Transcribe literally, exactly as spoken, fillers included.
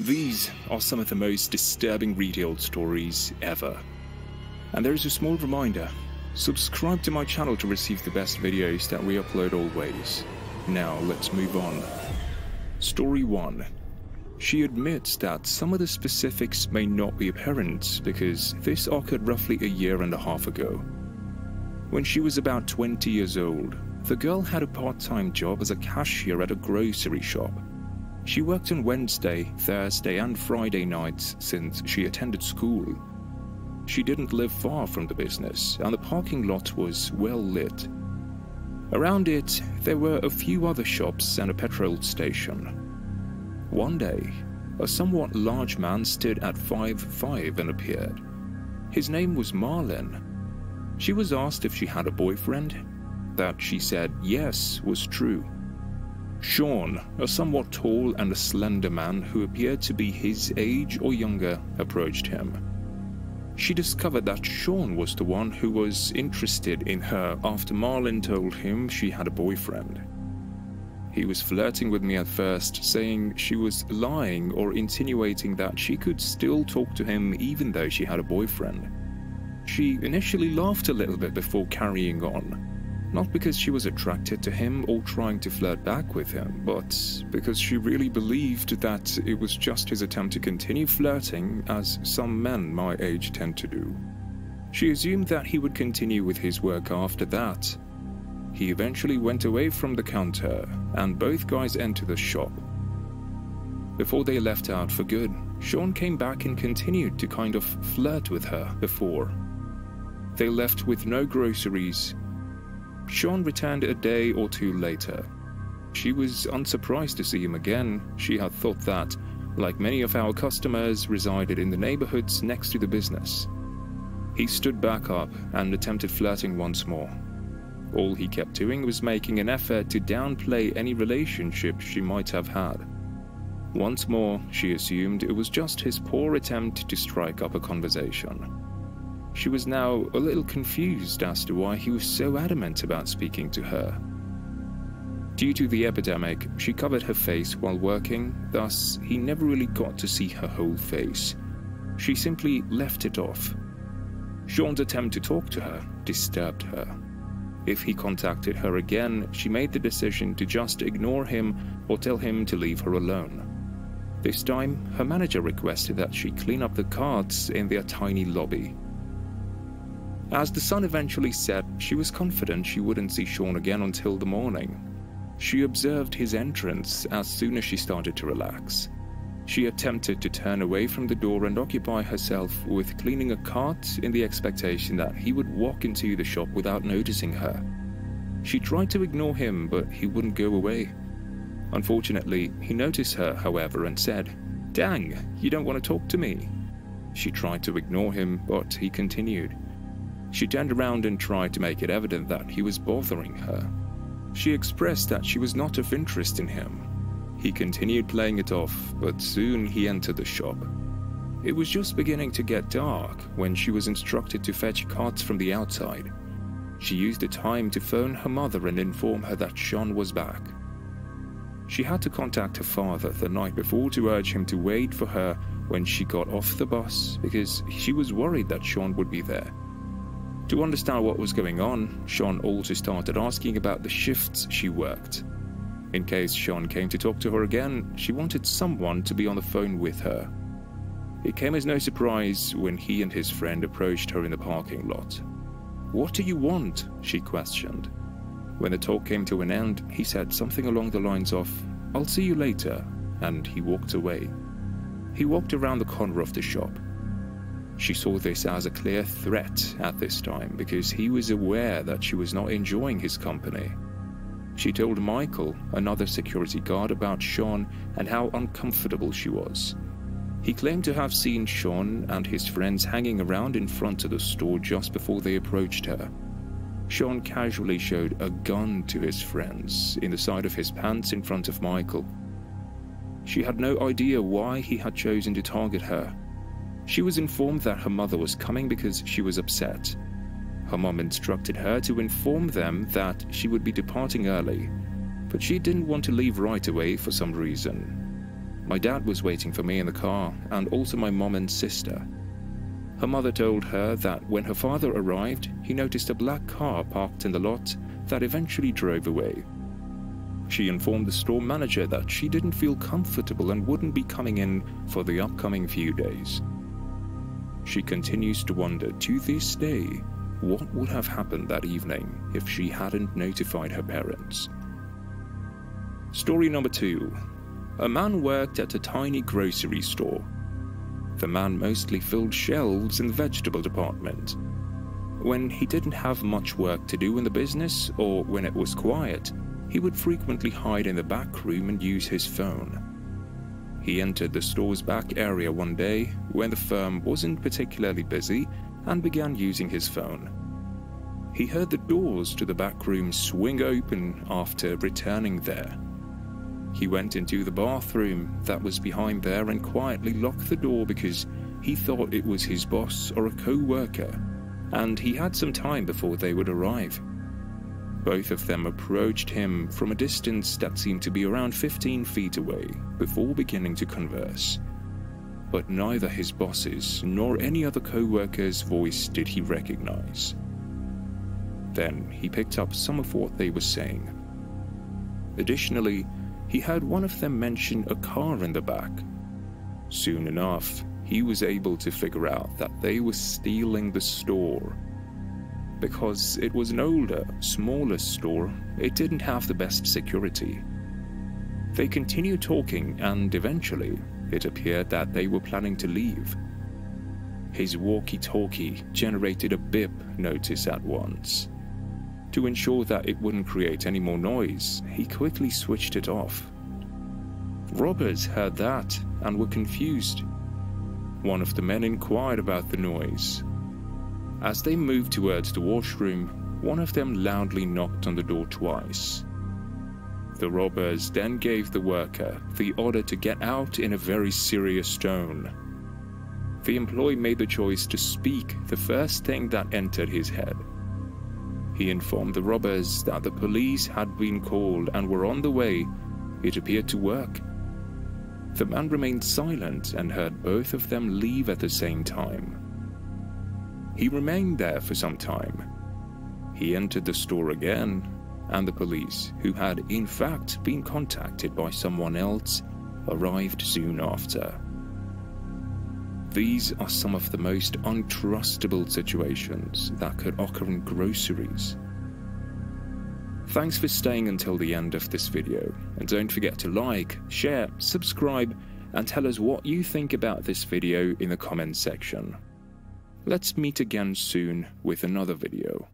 These are some of the most disturbing retail stories ever. And there is a small reminder, subscribe to my channel to receive the best videos that we upload always. Now let's move on. Story one. She admits that some of the specifics may not be apparent because this occurred roughly a year and a half ago. When she was about twenty years old, the girl had a part-time job as a cashier at a grocery shop. She worked on Wednesday, Thursday and Friday nights since she attended school. She didn't live far from the business, and the parking lot was well lit. Around it, there were a few other shops and a petrol station. One day, a somewhat large man stood at five foot five and appeared. His name was Marlin. She was asked if she had a boyfriend. That, she said, yes, was true. Sean, a somewhat tall and a slender man who appeared to be his age or younger, approached him. She discovered that Sean was the one who was interested in her after Marlin told him she had a boyfriend. He was flirting with me at first, saying she was lying or insinuating that she could still talk to him even though she had a boyfriend. She initially laughed a little bit before carrying on, not because she was attracted to him or trying to flirt back with him, but because she really believed that it was just his attempt to continue flirting, as some men my age tend to do. She assumed that he would continue with his work after that. He eventually went away from the counter, and both guys entered the shop. Before they left out for good, Sean came back and continued to kind of flirt with her before. They left with no groceries. Sean returned a day or two later. She was unsurprised to see him again. She had thought that, like many of our customers, resided in the neighborhoods next to the business. He stood back up and attempted flirting once more. All he kept doing was making an effort to downplay any relationship she might have had. Once more, she assumed it was just his poor attempt to strike up a conversation. She was now a little confused as to why he was so adamant about speaking to her. Due to the epidemic, she covered her face while working, thus he never really got to see her whole face. She simply left it off. Sean's attempt to talk to her disturbed her. If he contacted her again, she made the decision to just ignore him or tell him to leave her alone. This time, her manager requested that she clean up the cards in their tiny lobby. As the sun eventually set, she was confident she wouldn't see Sean again until the morning. She observed his entrance as soon as she started to relax. She attempted to turn away from the door and occupy herself with cleaning a cart in the expectation that he would walk into the shop without noticing her. She tried to ignore him, but he wouldn't go away. Unfortunately, he noticed her, however, and said, "Dang, you don't want to talk to me?" She tried to ignore him, but he continued. She turned around and tried to make it evident that he was bothering her. She expressed that she was not of interest in him. He continued playing it off, but soon he entered the shop. It was just beginning to get dark when she was instructed to fetch carts from the outside. She used the time to phone her mother and inform her that Sean was back. She had to contact her father the night before to urge him to wait for her when she got off the bus because she was worried that Sean would be there. To understand what was going on, Sean also started asking about the shifts she worked. In case Sean came to talk to her again, she wanted someone to be on the phone with her. It came as no surprise when he and his friend approached her in the parking lot. "What do you want?" she questioned. When the talk came to an end, he said something along the lines of, "I'll see you later," and he walked away. He walked around the corner of the shop. She saw this as a clear threat at this time because he was aware that she was not enjoying his company. She told Michael, another security guard, about Sean and how uncomfortable she was. He claimed to have seen Sean and his friends hanging around in front of the store just before they approached her. Sean casually showed a gun to his friends in the side of his pants in front of Michael. She had no idea why he had chosen to target her. She was informed that her mother was coming because she was upset. Her mom instructed her to inform them that she would be departing early, but she didn't want to leave right away for some reason. My dad was waiting for me in the car, and also my mom and sister. Her mother told her that when her father arrived, he noticed a black car parked in the lot that eventually drove away. She informed the store manager that she didn't feel comfortable and wouldn't be coming in for the upcoming few days. She continues to wonder to this day what would have happened that evening if she hadn't notified her parents. Story number two. A man worked at a tiny grocery store. The man mostly filled shelves in the vegetable department. When he didn't have much work to do in the business, or when it was quiet, he would frequently hide in the back room and use his phone. He entered the store's back area one day when the firm wasn't particularly busy and began using his phone. He heard the doors to the back room swing open after returning there. He went into the bathroom that was behind there and quietly locked the door because he thought it was his boss or a co-worker, and he had some time before they would arrive. Both of them approached him from a distance that seemed to be around fifteen feet away before beginning to converse. But neither his boss's nor any other co-worker's voice did he recognize. Then he picked up some of what they were saying. Additionally, he heard one of them mention a car in the back. Soon enough, he was able to figure out that they were stealing the store. Because it was an older, smaller store, it didn't have the best security. They continued talking, and eventually, it appeared that they were planning to leave. His walkie-talkie generated a bip notice at once. To ensure that it wouldn't create any more noise, he quickly switched it off. Robbers heard that and were confused. One of the men inquired about the noise. As they moved towards the washroom, one of them loudly knocked on the door twice. The robbers then gave the worker the order to get out in a very serious tone. The employee made the choice to speak the first thing that entered his head. He informed the robbers that the police had been called and were on the way. It appeared to work. The man remained silent and heard both of them leave at the same time. He remained there for some time. He entered the store again, and the police, who had in fact been contacted by someone else, arrived soon after. These are some of the most untrustable situations that could occur in groceries. Thanks for staying until the end of this video, and don't forget to like, share, subscribe, and tell us what you think about this video in the comments section. Let's meet again soon with another video.